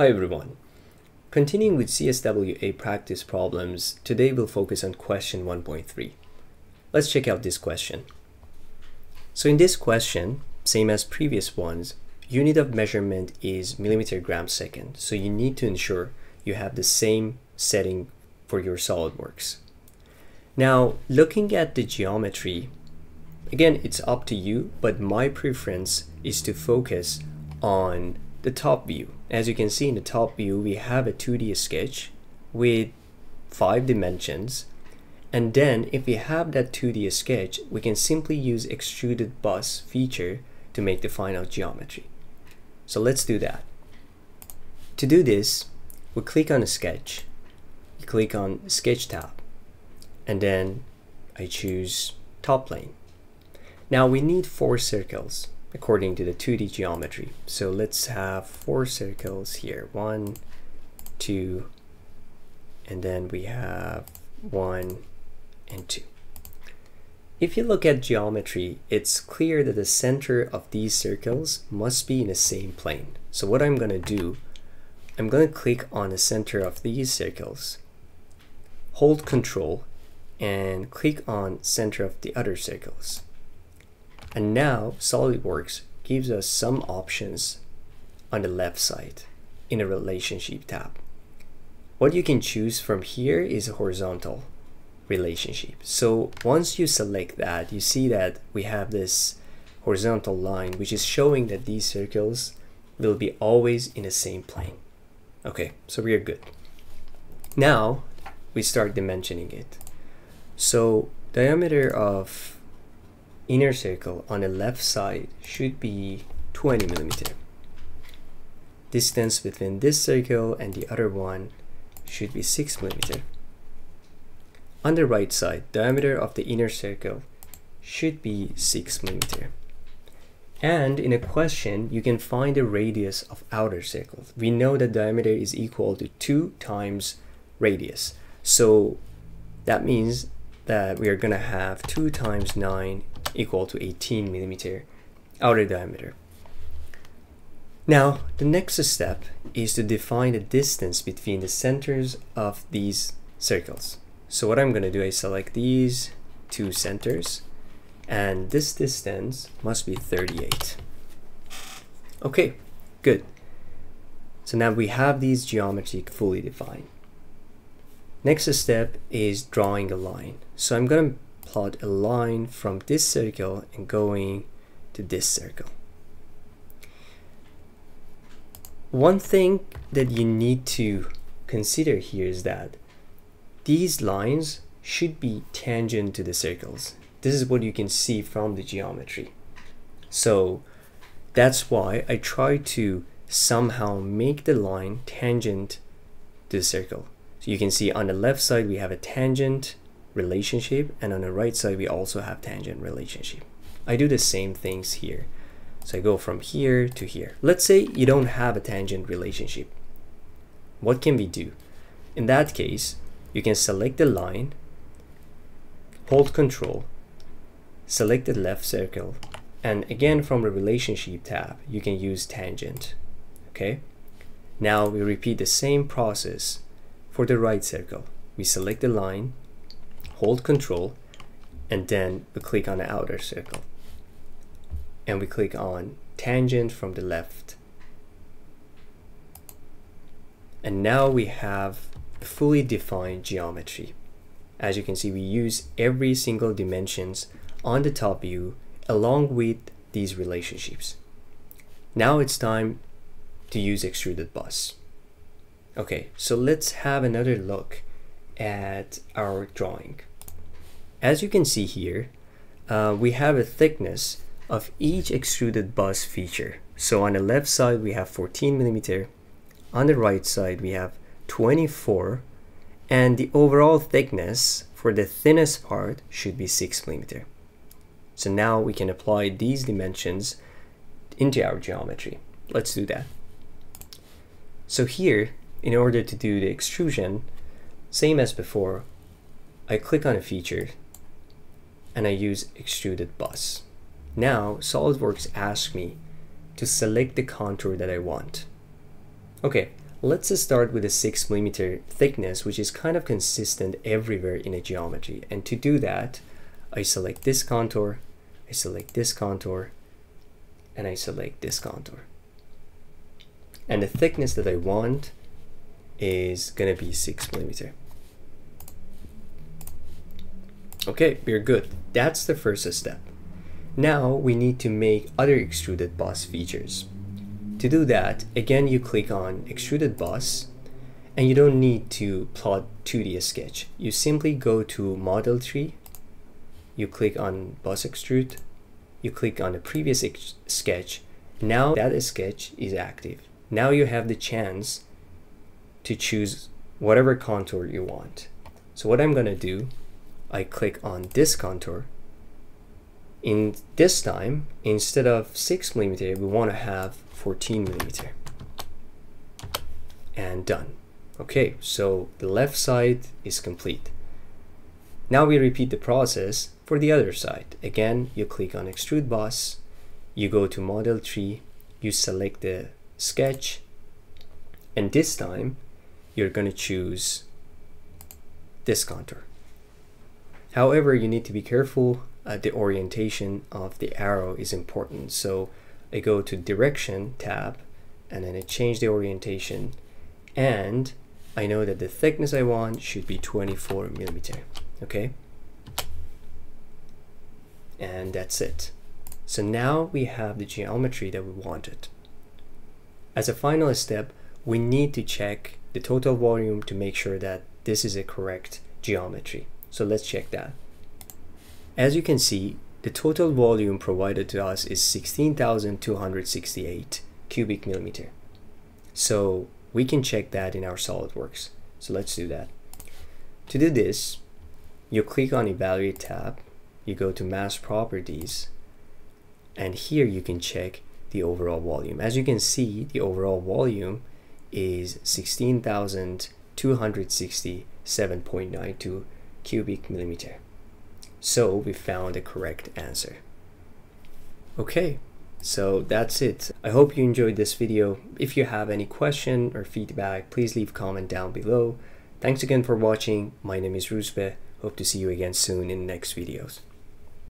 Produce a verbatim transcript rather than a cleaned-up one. Hi everyone. Continuing with C S W A practice problems, today we'll focus on question one point three. Let's check out this question. So in this question, same as previous ones, unit of measurement is millimeter gram second. So you need to ensure you have the same setting for your SOLIDWORKS. Now, looking at the geometry, again, it's up to you, but my preference is to focus on the top view. As you can see in the top view, we have a two D sketch with five dimensions. And then if we have that two D sketch, we can simply use extruded bus feature to make the final geometry. So let's do that. To do this, we click on a sketch. You click on sketch tab. And then I choose top plane. Now we need four circles according to the two D geometry. So let's have four circles here, one, two, and then we have one and two. If you look at geometry, it's clear that the center of these circles must be in the same plane. So what I'm gonna do, I'm gonna click on the center of these circles, hold control, and click on center of the other circles. And now SOLIDWORKS gives us some options on the left side in a relationship tab. What you can choose from here is a horizontal relationship. So once you select that, you see that we have this horizontal line, which is showing that these circles will be always in the same plane. Okay, so we are good. Now we start dimensioning it. So diameter of inner circle on the left side should be twenty millimeter. Distance between this circle and the other one should be six millimeter. On the right side, diameter of the inner circle should be six millimeter. And in a question, you can find the radius of outer circle. We know that diameter is equal to two times radius. So that means that we are gonna have two times nine equal to eighteen millimeter outer diameter. Now, the next step is to define the distance between the centers of these circles. So what I'm going to do is select these two centers, and this distance must be thirty-eight. Okay, good. So now we have these geometry fully defined. Next step is drawing a line. So I'm going to plot a line from this circle and going to this circle. One thing that you need to consider here is that these lines should be tangent to the circles. This is what you can see from the geometry. So that's why I try to somehow make the line tangent to the circle. So you can see on the left side we have a tangent relationship, and on the right side we also have tangent relationship. I do the same things here. So I go from here to here. Let's say you don't have a tangent relationship. What can we do? In that case, you can select the line, hold control, select the left circle, and again from the relationship tab, you can use tangent. Okay. Now we repeat the same process for the right circle. We select the line, hold control, and then we click on the outer circle. And we click on tangent from the left. And now we have fully defined geometry. As you can see, we use every single dimensions on the top view along with these relationships. Now it's time to use extruded bus. Okay, so let's have another look at our drawing. As you can see here, uh, we have a thickness of each extruded bus feature. So on the left side, we have fourteen millimeter. On the right side, we have twenty-four. And the overall thickness for the thinnest part should be six millimeter. So now we can apply these dimensions into our geometry. Let's do that. So here, in order to do the extrusion, same as before, I click on a feature and I use extruded bus. Now SOLIDWORKS asks me to select the contour that I want. Okay, Let's start with a six millimeter thickness, which is kind of consistent everywhere in a geometry. And to do that, I select this contour, I select this contour, and I select this contour. And the thickness that I want is going to be six millimeter. Okay, we're good. That's the first step. Now we need to make other extruded boss features. To do that, again, you click on extruded boss, and you don't need to plot two D sketch. You simply go to model tree, you click on boss extrude, you click on the previous sketch. Now that sketch is active. Now you have the chance to choose whatever contour you want. So what I'm gonna do, I click on this contour. In this time, instead of six millimeter, we want to have fourteen millimeter. And done. Okay, so the left side is complete. Now we repeat the process for the other side. Again, you click on extrude boss, you go to model tree, you select the sketch, and this time you're going to choose this contour. However, you need to be careful. Uh, the orientation of the arrow is important. So I go to direction tab, and then I change the orientation, and I know that the thickness I want should be twenty-four millimeter. Okay, and that's it. So now we have the geometry that we wanted. As a final step, we need to check the total volume to make sure that this is a correct geometry. So let's check that. As you can see, the total volume provided to us is sixteen thousand two hundred sixty-eight cubic millimeter. So we can check that in our SOLIDWORKS. So let's do that. To do this, you click on Evaluate tab, you go to Mass Properties, and here you can check the overall volume. As you can see, the overall volume is sixteen thousand two hundred sixty-seven point nine two cubic millimeter. So we found the correct answer. Okay, so that's it. I hope you enjoyed this video. If you have any question or feedback, please leave a comment down below. Thanks again for watching. My name is Roozbe. Hope to see you again soon in the next videos.